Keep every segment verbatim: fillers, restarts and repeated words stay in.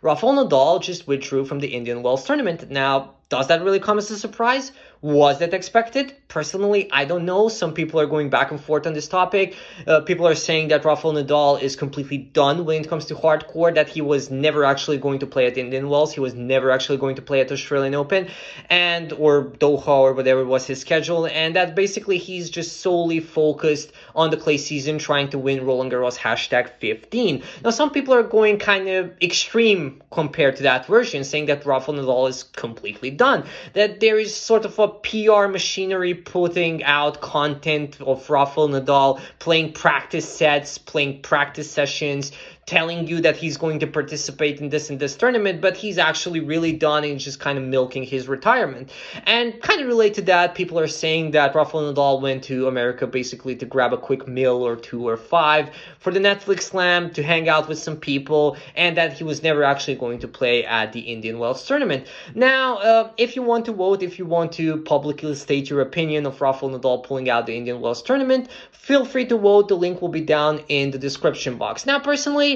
Rafael Nadal just withdrew from the Indian Wells tournament. Now, does that really come as a surprise? Was that expected? Personally, I don't know. Some people are going back and forth on this topic. Uh, people are saying that Rafael Nadal is completely done when it comes to hardcore, that he was never actually going to play at Indian Wells. He was never actually going to play at Australian Open and or Doha or whatever was his schedule. And that basically he's just solely focused on the clay season, trying to win Roland Garros hashtag fifteen. Now, some people are going kind of extreme compared to that version, saying that Rafael Nadal is completely done, that there is sort of a P R machinery putting out content of Rafael Nadal playing practice sets, playing practice sessions, telling you that he's going to participate in this and this tournament, but he's actually really done and just kind of milking his retirement. And kind of related to that, people are saying that Rafael Nadal went to America basically to grab a quick meal or two or five for the Netflix Slam, to hang out with some people, and that he was never actually going to play at the Indian Wells tournament. Now, uh, if you want to vote, if you want to publicly state your opinion of Rafael Nadal pulling out the Indian Wells tournament, feel free to vote. The link will be down in the description box. Now, personally,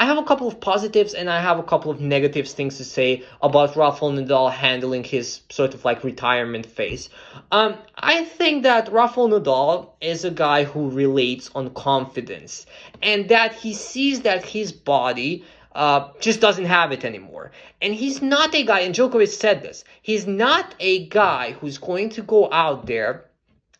I have a couple of positives and I have a couple of negatives things to say about Rafael Nadal handling his sort of like retirement phase. Um, I think that Rafael Nadal is a guy who relates on confidence, and that he sees that his body Uh, just doesn't have it anymore. And he's not a guy, and Djokovic said this, he's not a guy who's going to go out there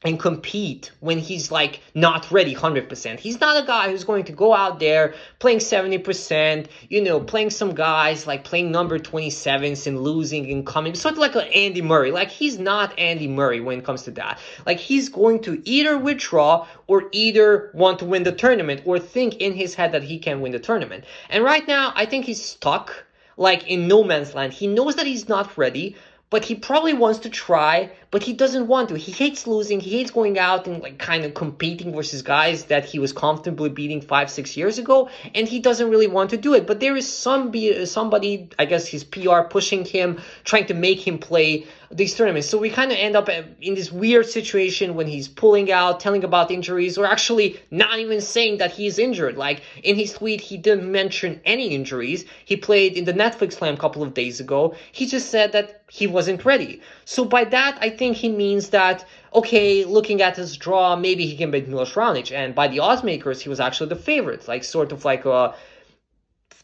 and compete when he's like not ready one hundred percent. He's not a guy who's going to go out there playing seventy percent, you know, playing some guys like playing number twenty-sevens and losing and coming, sort of like an Andy Murray. Like, he's not Andy Murray when it comes to that. Like, he's going to either withdraw or either want to win the tournament or think in his head that he can win the tournament. And right now, I think he's stuck like in no man's land. He knows that he's not ready, but he probably wants to try, but he doesn't want to. He hates losing. He hates going out and like kind of competing versus guys that he was comfortably beating five, six years ago, and he doesn't really want to do it. But there is some somebody, I guess his P R pushing him, trying to make him play these tournaments. So we kind of end up in this weird situation when he's pulling out, telling about injuries, or actually not even saying that he's injured. Like, in his tweet, he didn't mention any injuries. He played in the Netflix Slam a couple of days ago. He just said that he wasn't ready. So by that, I think he means that, okay, looking at his draw, maybe he can beat Milos Raonic. And by the odds makers, he was actually the favorite, like sort of like a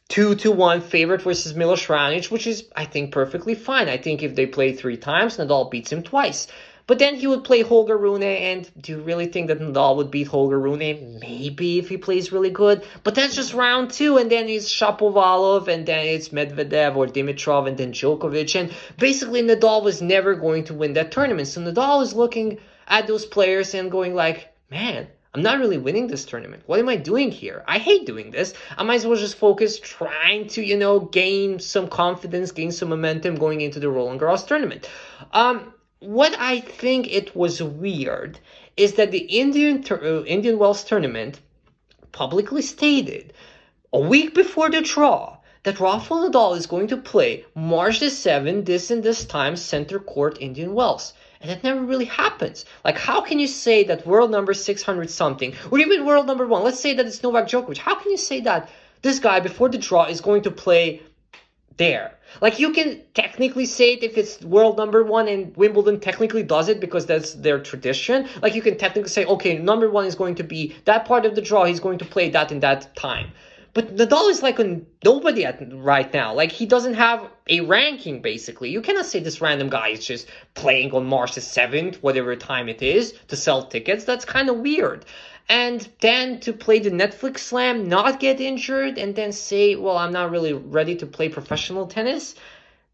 two to one favorite versus Milos Raonic, which is, I think, perfectly fine. I think if they play three times, Nadal beats him twice. But then he would play Holger Rune, and do you really think that Nadal would beat Holger Rune? Maybe, if he plays really good. But that's just round two, and then it's Shapovalov, and then it's Medvedev or Dimitrov, and then Djokovic. And basically, Nadal was never going to win that tournament. So Nadal is looking at those players and going like, man, I'm not really winning this tournament. What am I doing here? I hate doing this. I might as well just focus trying to, you know, gain some confidence, gain some momentum going into the Roland Garros tournament. Um... What I think it was weird is that the Indian uh, Indian Wells tournament publicly stated a week before the draw that Rafael Nadal is going to play March the seventh, this and this time, center court Indian Wells. And that never really happens. Like, how can you say that world number six hundred something, or even world number one, let's say that it's Novak Djokovic, how can you say that this guy before the draw is going to play there? Like, you can technically say it if it's world number one, and Wimbledon technically does it because that's their tradition. Like, you can technically say, okay, number one is going to be that part of the draw, he's going to play that in that time. But Nadal is like a nobody at, right now. Like, he doesn't have a ranking, basically. You cannot say this random guy is just playing on March the seventh, whatever time it is, to sell tickets. That's kind of weird. And then to play the Netflix Slam, not get injured, and then say, well, I'm not really ready to play professional tennis.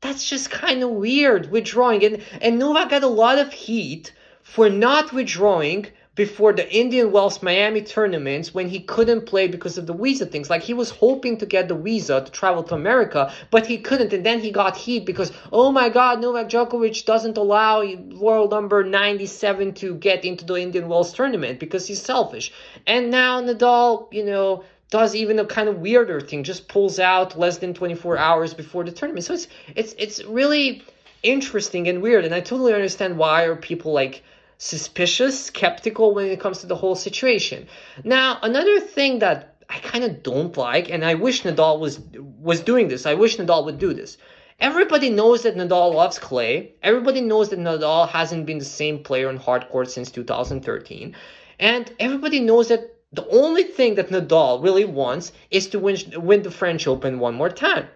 That's just kind of weird, withdrawing. And, and Novak got a lot of heat for not withdrawing before the Indian Wells Miami tournaments when he couldn't play because of the visa things. Like, he was hoping to get the visa to travel to America, but he couldn't. And then he got heat because, oh my God, Novak Djokovic doesn't allow world number ninety-seven to get into the Indian Wells tournament because he's selfish. And now Nadal, you know, does even a kind of weirder thing, just pulls out less than twenty-four hours before the tournament. So it's it's it's really interesting and weird. And I totally understand why are people like suspicious, skeptical when it comes to the whole situation. Now, another thing that I kind of don't like, and I wish Nadal was was doing this. I wish Nadal would do this. Everybody knows that Nadal loves clay. Everybody knows that Nadal hasn't been the same player on hard court since two thousand thirteen. And everybody knows that the only thing that Nadal really wants is to win, win the French Open one more time.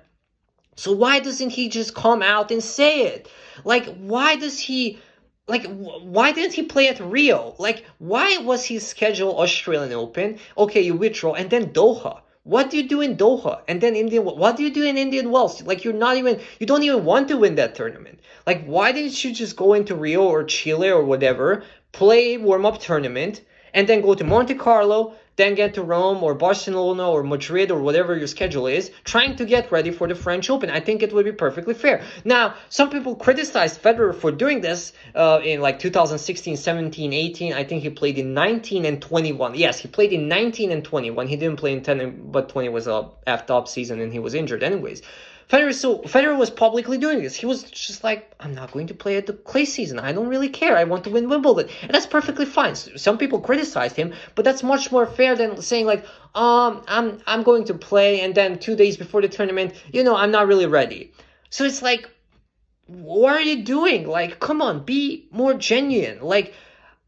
So why doesn't he just come out and say it? Like, why does he... Like, why didn't he play at Rio? Like, why was his schedule Australian Open? Okay, you withdraw, and then Doha. What do you do in Doha? And then Indian, what do you do in Indian Wells? Like, you're not even, you don't even want to win that tournament. Like, why didn't you just go into Rio or Chile or whatever, play warm-up tournament, and then go to Monte Carlo, then get to Rome or Barcelona or Madrid or whatever your schedule is, trying to get ready for the French Open? I think it would be perfectly fair. Now, some people criticized Federer for doing this uh, in like two thousand sixteen, seventeen, eighteen. I think he played in nineteen and twenty-one. Yes, he played in nineteen and twenty-one. He didn't play in ten, but twenty was a F-top season and he was injured anyways. Federer, so Federer was publicly doing this. He was just like, I'm not going to play at the clay season. I don't really care. I want to win Wimbledon. And that's perfectly fine. Some people criticized him, but that's much more fair than saying like, um, I'm I'm going to play, and then two days before the tournament, you know, I'm not really ready. So it's like, what are you doing? Like, come on, be more genuine. Like,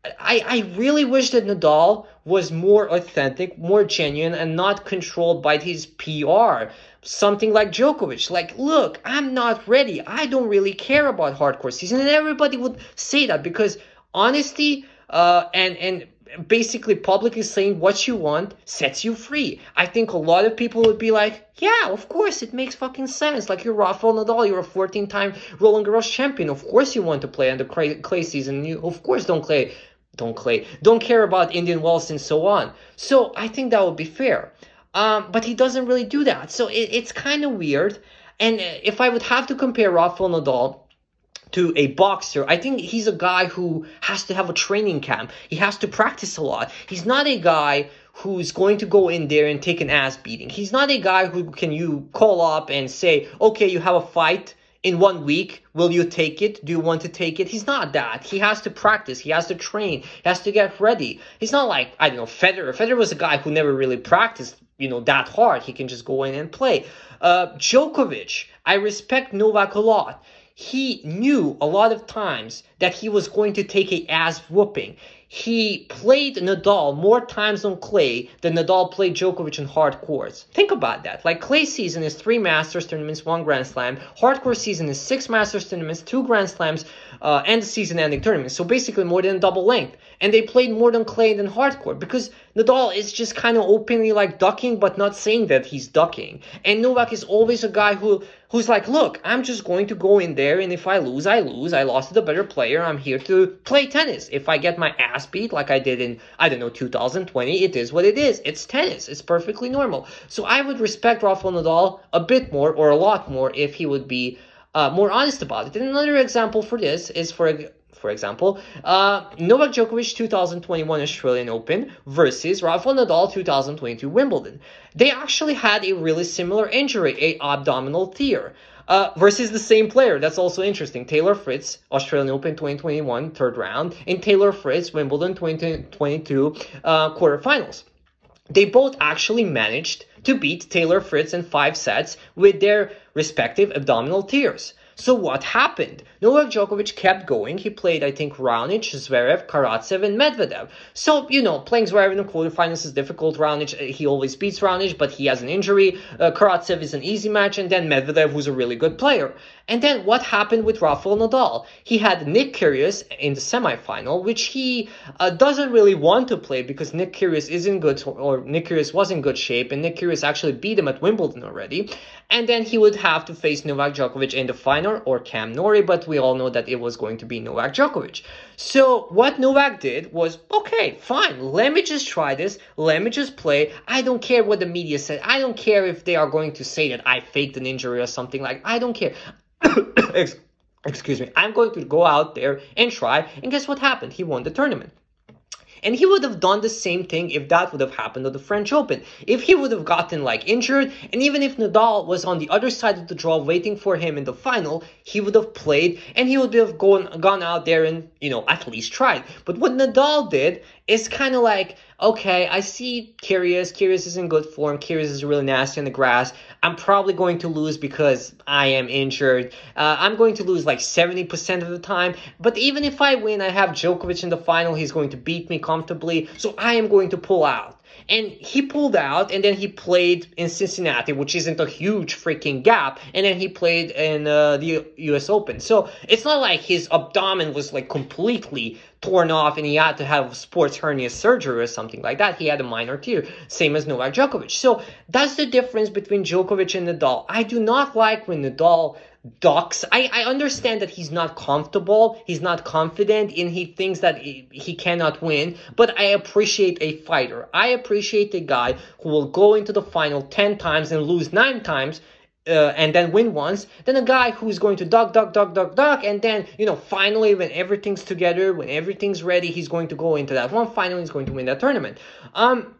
I, I really wish that Nadal was more authentic, more genuine, and not controlled by his P R. Something like Djokovic, like, look, I'm not ready. I don't really care about hardcore season. And everybody would say that because honesty uh, and, and basically publicly saying what you want sets you free. I think a lot of people would be like, yeah, of course, it makes fucking sense. Like, you're Rafael Nadal, you're a fourteen-time Roland Garros champion. Of course you want to play on the clay season. You, of course, don't play. Don't play. Don't care about Indian Wells and so on. So I think that would be fair. Um, but he doesn't really do that. So it, it's kind of weird. And if I would have to compare Rafael Nadal to a boxer, I think he's a guy who has to have a training camp. He has to practice a lot. He's not a guy who's going to go in there and take an ass beating. He's not a guy who can you call up and say, okay, you have a fight in one week. Will you take it? Do you want to take it? He's not that. He has to practice. He has to train. He has to get ready. He's not like, I don't know, Federer. Federer was a guy who never really practiced, you know, that hard. He can just go in and play. Uh, Djokovic, I respect Novak a lot. He knew a lot of times that he was going to take a ass whooping. He played Nadal more times on clay than Nadal played Djokovic on hard courts. Think about that. Like, clay season is three Masters tournaments, one Grand Slam. Hardcore season is six Masters tournaments, two Grand Slams, uh, and a season-ending tournament. So basically more than double length. And they played more than clay than hardcore because Nadal is just kind of openly like ducking, but not saying that he's ducking. And Novak is always a guy who who's like, look, I'm just going to go in there, and if I lose, I lose. I lost to the better player. I'm here to play tennis. If I get my ass beat like I did in, I don't know, two thousand twenty, it is what it is. It's tennis. It's perfectly normal. So I would respect Rafael Nadal a bit more or a lot more if he would be uh, more honest about it. And another example for this is, for for example, uh, Novak Djokovic two thousand twenty-one Australian Open versus Rafael Nadal two thousand twenty-two Wimbledon. They actually had a really similar injury, a abdominal tear. Uh, versus the same player. That's also interesting. Taylor Fritz, Australian Open twenty twenty-one, third round, and Taylor Fritz, Wimbledon twenty twenty-two, uh, quarterfinals. They both actually managed to beat Taylor Fritz in five sets with their respective abdominal tears. So what happened? Novak Djokovic kept going. He played, I think, Raonic, Zverev, Karatsev, and Medvedev. So, you know, playing Zverev in the quarterfinals is difficult. Raonic, he always beats Raonic, but he has an injury. Uh, Karatsev is an easy match. And then Medvedev, who's a really good player. And then what happened with Rafael Nadal? He had Nick Kyrgios in the semifinal, which he uh, doesn't really want to play because Nick Kyrgios isn't good, or Nick Kyrgios was in good shape, and Nick Kyrgios actually beat him at Wimbledon already. And then he would have to face Novak Djokovic in the final, or Cam Norrie, but we all know that it was going to be Novak Djokovic. So what Novak did was, okay, fine, let me just try this, let me just play. I don't care what the media said. I don't care if they are going to say that I faked an injury or something like. I don't care. Excuse me, I'm going to go out there and try, and guess what happened? He won the tournament. And he would have done the same thing if that would have happened at the French Open. If he would have gotten like injured, and even if Nadal was on the other side of the draw waiting for him in the final, he would have played and he would have gone, gone out there and, you know, at least tried. But what Nadal did is kind of like, okay, I see Kyrgios. Kyrgios is in good form. Kyrgios is really nasty on the grass. I'm probably going to lose because I am injured. Uh, I'm going to lose like seventy percent of the time. But even if I win, I have Djokovic in the final. He's going to beat me comfortably. So I am going to pull out. And he pulled out, and then he played in Cincinnati, which isn't a huge freaking gap, and then he played in uh, the U S Open. So it's not like his abdomen was like completely torn off and he had to have sports hernia surgery or something like that. He had a minor tear, same as Novak Djokovic. So that's the difference between Djokovic and Nadal. I do not like when Nadal ducks. I, I understand that he's not comfortable, he's not confident, and he thinks that he, he cannot win, but I appreciate a fighter. I appreciate a guy who will go into the final ten times and lose nine times, Uh, and then win once, then a guy who's going to duck, duck, duck, duck, duck, and then, you know, finally when everything's together, when everything's ready, he's going to go into that one final, he's going to win that tournament. Um,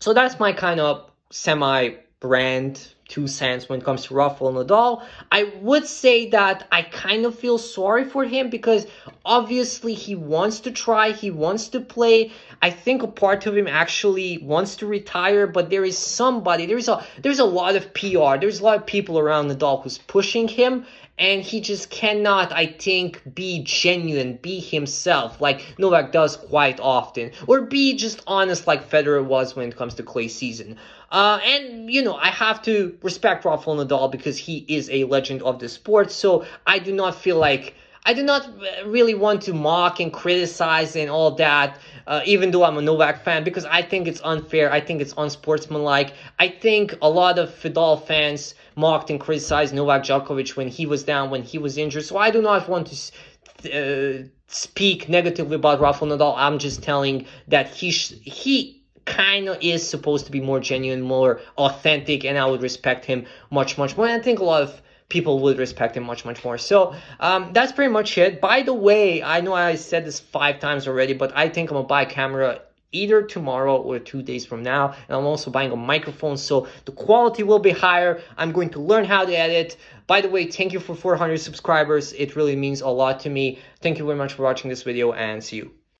so that's my kind of semi-brand two cents when it comes to Rafael Nadal. I would say that I kind of feel sorry for him because obviously he wants to try, he wants to play. I think a part of him actually wants to retire, but there is somebody, there's a there's a lot of P R, there's a lot of people around Nadal who's pushing him, and he just cannot, I think, be genuine, be himself, like Novak does quite often, or be just honest like Federer was when it comes to clay season. Uh, and, you know, I have to respect Rafael Nadal because he is a legend of the sport, so I do not feel like, I do not really want to mock and criticize and all that, uh, even though I'm a Novak fan, because I think it's unfair. I think it's unsportsmanlike. I think a lot of Nadal fans mocked and criticized Novak Djokovic when he was down, when he was injured. So I do not want to uh, speak negatively about Rafael Nadal. I'm just telling that he sh- he. kind of is supposed to be more genuine, more authentic, and I would respect him much, much more. And I think a lot of people would respect him much, much more. So um, that's pretty much it. By the way, I know I said this five times already, but I think I'm going to buy a camera either tomorrow or two days from now. And I'm also buying a microphone, so the quality will be higher. I'm going to learn how to edit. By the way, thank you for four hundred subscribers. It really means a lot to me. Thank you very much for watching this video, and see you.